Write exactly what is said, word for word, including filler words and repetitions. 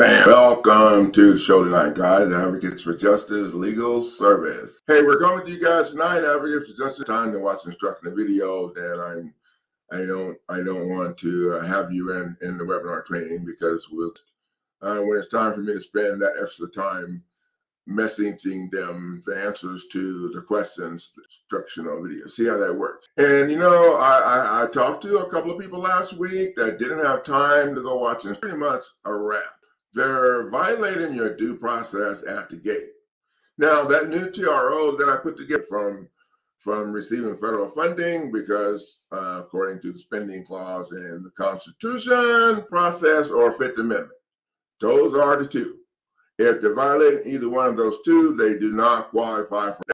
Bam. Welcome to the show tonight, guys. Advocates for Justice Legal Service. Hey, we're coming to you guys tonight. Advocates for Justice. Time to watch instructional videos, and I'm, I don't, I don't want to have you in in the webinar training because we'll, uh, when it's time for me to spend that extra time messaging them the answers to the questions, the instructional video. See how that works. And you know, I, I I talked to a couple of people last week that didn't have time to go watch, and it's pretty much a wrap. They're violating your due process at the gate. Now, that new T R O that I put together from, from receiving federal funding, because uh, according to the spending clause in the Constitution, process or Fifth Amendment, those are the two. If they're violating either one of those two, they do not qualify for